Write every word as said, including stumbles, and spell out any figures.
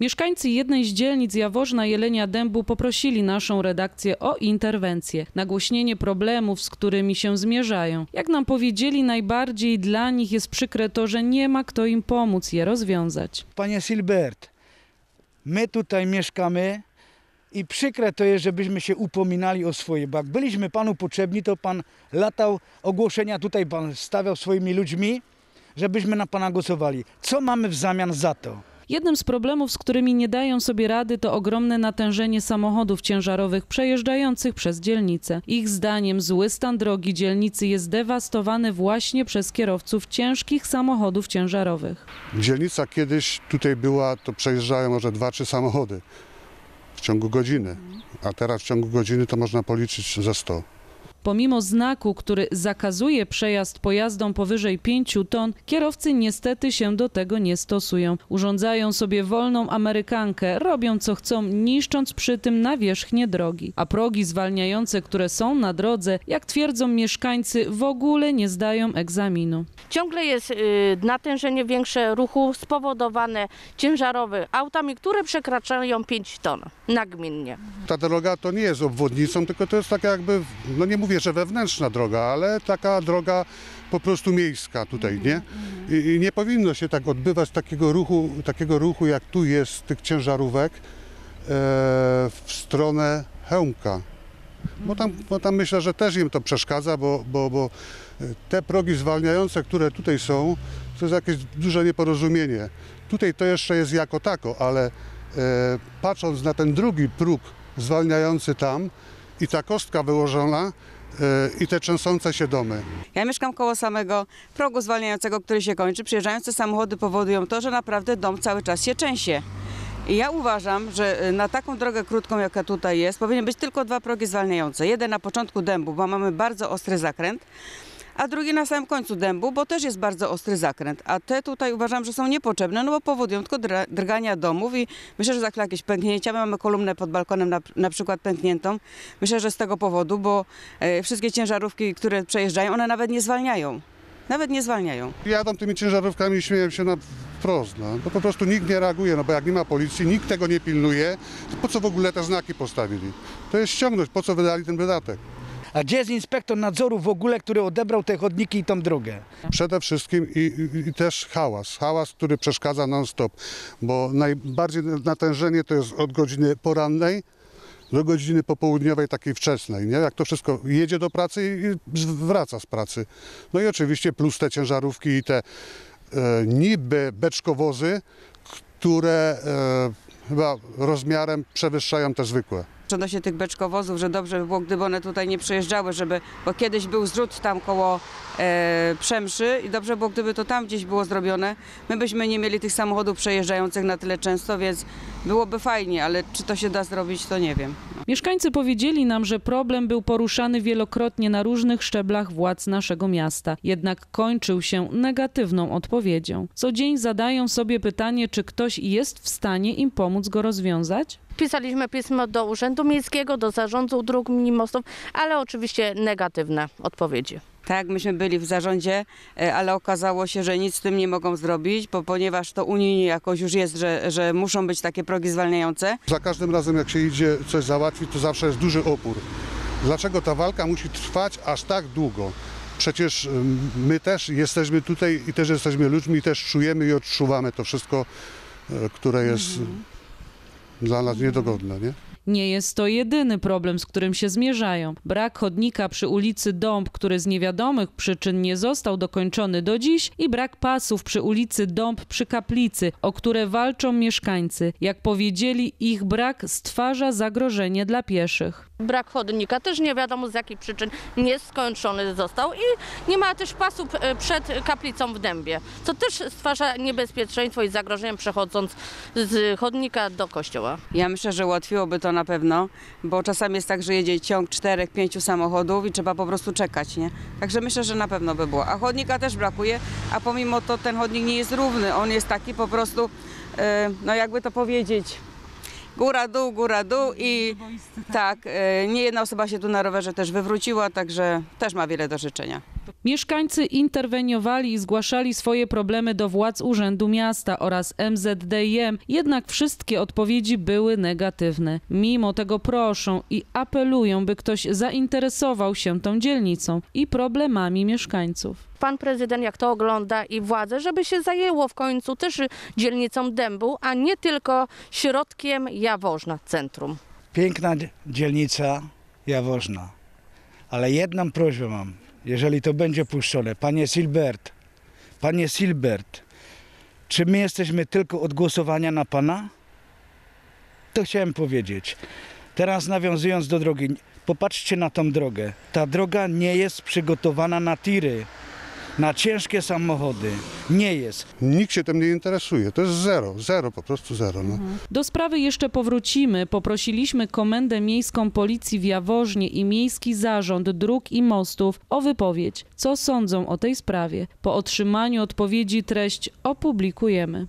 Mieszkańcy jednej z dzielnic Jaworzna Jelenia Dębu poprosili naszą redakcję o interwencję, nagłośnienie problemów, z którymi się zmierzają. Jak nam powiedzieli, najbardziej dla nich jest przykre to, że nie ma kto im pomóc je rozwiązać. Panie Silbert, my tutaj mieszkamy i przykre to jest, żebyśmy się upominali o swoje. Bo jak byliśmy panu potrzebni, to pan latał, ogłoszenia tutaj pan stawiał swoimi ludźmi, żebyśmy na pana głosowali. Co mamy w zamian za to? Jednym z problemów, z którymi nie dają sobie rady, to ogromne natężenie samochodów ciężarowych przejeżdżających przez dzielnicę. Ich zdaniem zły stan drogi dzielnicy jest dewastowany właśnie przez kierowców ciężkich samochodów ciężarowych. Dzielnica kiedyś tutaj była, to przejeżdżają może dwa, trzy samochody w ciągu godziny, a teraz w ciągu godziny to można policzyć ze sto. Pomimo znaku, który zakazuje przejazd pojazdom powyżej pięciu ton, kierowcy niestety się do tego nie stosują. Urządzają sobie wolną amerykankę, robią co chcą, niszcząc przy tym nawierzchnię drogi. A progi zwalniające, które są na drodze, jak twierdzą mieszkańcy, w ogóle nie zdają egzaminu. Ciągle jest y, natężenie większe ruchu spowodowane ciężarowymi autami, które przekraczają pięć ton nagminnie. Ta droga to nie jest obwodnicą, tylko to jest taka jakby, no nie mówię, że wewnętrzna droga, ale taka droga po prostu miejska tutaj, nie? I nie powinno się tak odbywać takiego ruchu, takiego ruchu jak tu jest tych ciężarówek e, w stronę Chełmka. Bo tam, bo tam myślę, że też im to przeszkadza, bo, bo, bo te progi zwalniające, które tutaj są, to jest jakieś duże nieporozumienie. Tutaj to jeszcze jest jako tako, ale e, patrząc na ten drugi próg zwalniający tam, i ta kostka wyłożona, yy, i te trzęsące się domy. Ja mieszkam koło samego progu zwalniającego, który się kończy. Przyjeżdżające samochody powodują to, że naprawdę dom cały czas się trzęsie. I ja uważam, że na taką drogę krótką, jaka tutaj jest, powinien być tylko dwa progi zwalniające. Jeden na początku Dębu, bo mamy bardzo ostry zakręt, a drugi na samym końcu Dębu, bo też jest bardzo ostry zakręt. A te tutaj uważam, że są niepotrzebne, no bo powodują tylko dr drgania domów i myślę, że za jakieś pęknięcia. My mamy kolumnę pod balkonem na, na przykład pękniętą. Myślę, że z tego powodu, bo e, wszystkie ciężarówki, które przejeżdżają, one nawet nie zwalniają. Nawet nie zwalniają. Jadą tymi ciężarówkami i śmieję się na wprost. No. No po prostu nikt nie reaguje, no bo jak nie ma policji, nikt tego nie pilnuje. To po co w ogóle te znaki postawili? To jest ściągnąć, po co wydali ten wydatek. A gdzie jest inspektor nadzoru w ogóle, który odebrał te chodniki i tą drogę? Przede wszystkim i, i, i też hałas. Hałas, który przeszkadza non-stop, bo najbardziej natężenie to jest od godziny porannej do godziny popołudniowej, takiej wczesnej, nie? Jak to wszystko jedzie do pracy i wraca z pracy. No i oczywiście plus te ciężarówki i te e, niby beczkowozy, które e, chyba rozmiarem przewyższają te zwykłe. Odnośnie tych beczkowozów, że dobrze by było, gdyby one tutaj nie przejeżdżały, żeby, bo kiedyś był zrzut tam koło e, Przemszy i dobrze było, gdyby to tam gdzieś było zrobione. My byśmy nie mieli tych samochodów przejeżdżających na tyle często, więc byłoby fajnie, ale czy to się da zrobić, to nie wiem. No. Mieszkańcy powiedzieli nam, że problem był poruszany wielokrotnie na różnych szczeblach władz naszego miasta, jednak kończył się negatywną odpowiedzią. Co dzień zadają sobie pytanie, czy ktoś jest w stanie im pomóc go rozwiązać? Pisaliśmy pismo do Urzędu Miejskiego, do Zarządu Dróg i Mostów, ale oczywiście negatywne odpowiedzi. Tak, myśmy byli w zarządzie, ale okazało się, że nic z tym nie mogą zrobić, bo ponieważ to unijnie jakoś już jest, że, że muszą być takie progi zwalniające. Za każdym razem jak się idzie coś załatwić, to zawsze jest duży opór. Dlaczego ta walka musi trwać aż tak długo? Przecież my też jesteśmy tutaj i też jesteśmy ludźmi i też czujemy i odczuwamy to wszystko, które jest... Mhm. Dla nas niedogodne, nie? Nie jest to jedyny problem, z którym się zmierzają. Brak chodnika przy ulicy Dąb, który z niewiadomych przyczyn nie został dokończony do dziś, i brak pasów przy ulicy Dąb przy Kaplicy, o które walczą mieszkańcy. Jak powiedzieli, ich brak stwarza zagrożenie dla pieszych. Brak chodnika też nie wiadomo z jakich przyczyn nieskończony został i nie ma też pasów przed Kaplicą w Dębie, co też stwarza niebezpieczeństwo i zagrożenie przechodząc z chodnika do kościoła. Ja myślę, że ułatwiłoby to na pewno, bo czasami jest tak, że jedzie ciąg czterech, pięciu samochodów i trzeba po prostu czekać, nie? Także myślę, że na pewno by było. A chodnika też brakuje, a pomimo to ten chodnik nie jest równy. On jest taki po prostu, yy, no jakby to powiedzieć, góra, dół, góra, dół i tak, nie jedna osoba się tu na rowerze też wywróciła, także też ma wiele do życzenia. Mieszkańcy interweniowali i zgłaszali swoje problemy do władz Urzędu Miasta oraz M Z D I M, jednak wszystkie odpowiedzi były negatywne. Mimo tego proszą i apelują, by ktoś zainteresował się tą dzielnicą i problemami mieszkańców. Pan prezydent, jak to ogląda, i władze, żeby się zajęło w końcu też dzielnicą Dębu, a nie tylko środkiem Jaworzna, centrum. Piękna dzielnica Jaworzna, ale jedną prośbę mam, jeżeli to będzie puszczone. Panie Silbert, panie Silbert, czy my jesteśmy tylko od głosowania na pana? To chciałem powiedzieć. Teraz nawiązując do drogi, popatrzcie na tą drogę. Ta droga nie jest przygotowana na tiry, na ciężkie samochody. Nie jest. Nikt się tym nie interesuje. To jest zero. Zero, po prostu zero. No. Do sprawy jeszcze powrócimy. Poprosiliśmy Komendę Miejską Policji w Jaworznie i Miejski Zarząd Dróg i Mostów o wypowiedź. Co sądzą o tej sprawie? Po otrzymaniu odpowiedzi treść opublikujemy.